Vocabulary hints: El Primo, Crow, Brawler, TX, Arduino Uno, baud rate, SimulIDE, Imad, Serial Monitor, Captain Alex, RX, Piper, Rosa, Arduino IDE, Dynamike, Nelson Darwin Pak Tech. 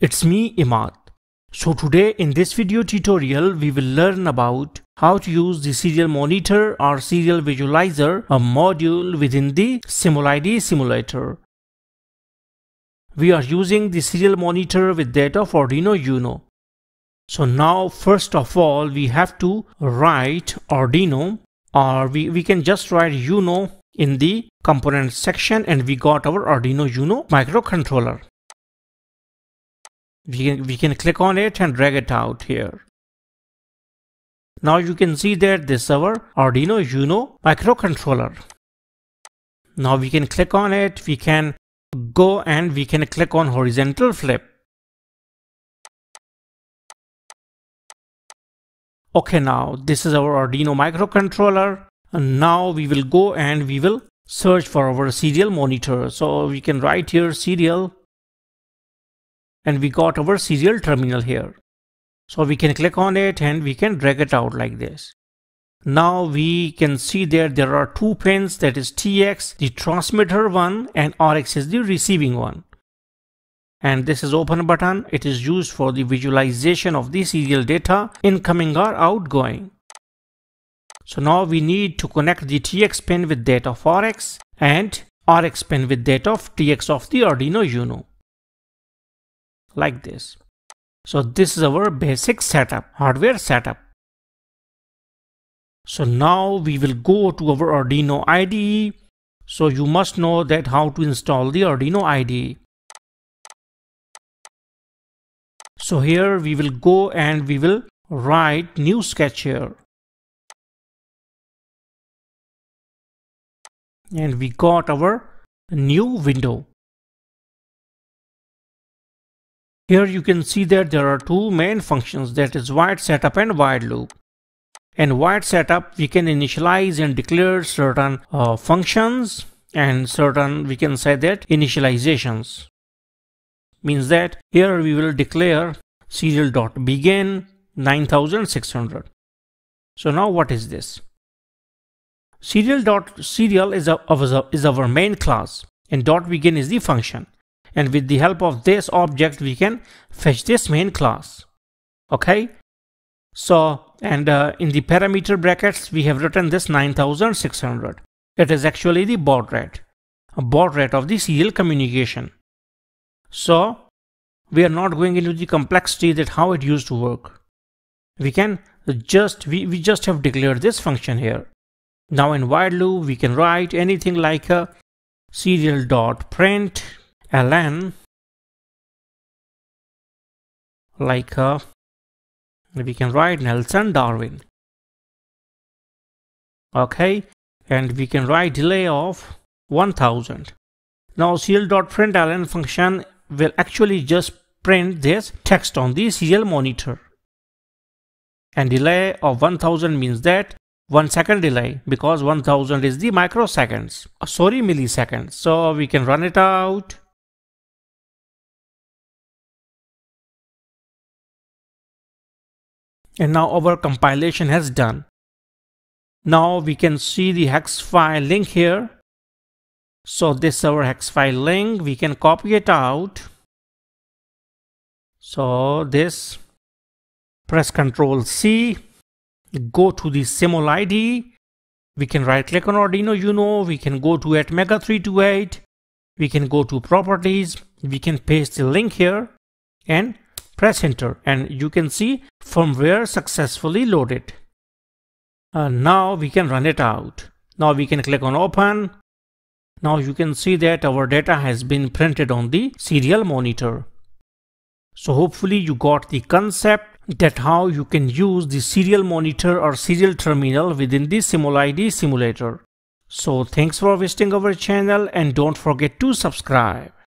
It's me, Imad. So today in this video tutorial we will learn about how to use the serial monitor or serial visualizer, a module within the SimulIDE simulator. We are using the serial monitor with data of Arduino Uno. So now first of all we have to write Arduino, or we can just write Uno in the component section, and we got our Arduino Uno microcontroller. We can click on it and drag it out here. Now you can see that this is our Arduino Uno microcontroller. Now we can click on it, we can go and we can click on horizontal flip. Okay, now this is our Arduino microcontroller, and now we will go and we will search for our serial monitor. So we can write here serial, and we got our serial terminal here. So we can click on it and we can drag it out like this. Now we can see that there are two pins, that is TX, the transmitter one, and RX is the receiving one. And this is open button. It is used for the visualization of the serial data, incoming or outgoing. So now we need to connect the TX pin with data of RX and RX pin with data of TX of the Arduino Uno. Like this. So this is our basic setup, hardware setup. So now we will go to our Arduino IDE. So you must know that how to install the Arduino IDE. So here we will go and we will write new sketch here. And we got our new window. Here you can see that there are two main functions, that is void setup and void loop. In void setup we can initialize and declare certain functions, and certain, we can say that initializations. Means that here we will declare serial.begin 9600. So now what is this? Serial is our main class, and .begin is the function. And with the help of this object we can fetch this main class. Okay, so and in the parameter brackets we have written this 9600. It is actually the baud rate, a baud rate of the serial communication. So we are not going into the complexity that how it used to work. We can just we just have declared this function here. Now in while loop we can write anything like a serial.print ln, like we can write Nelson Darwin. Okay, and we can write delay of 1000. Now serial.println function will actually just print this text on the serial monitor, and delay of 1000 means that 1 second delay, because 1000 is the microseconds, sorry, milliseconds. So we can run it out. And now our compilation has done. Now we can see the hex file link here. So this is our hex file link. We can copy it out. So this, press Ctrl C, go to the SimulIDE. We can right click on Arduino Uno. We can go to @mega328. We can go to properties. We can paste the link here and press enter, and you can see firmware successfully loaded. Now we can run it out. Now we can click on open. Now you can see that our data has been printed on the serial monitor. So hopefully you got the concept that how you can use the serial monitor or serial terminal within the SimulIDE simulator. So thanks for visiting our channel, and don't forget to subscribe.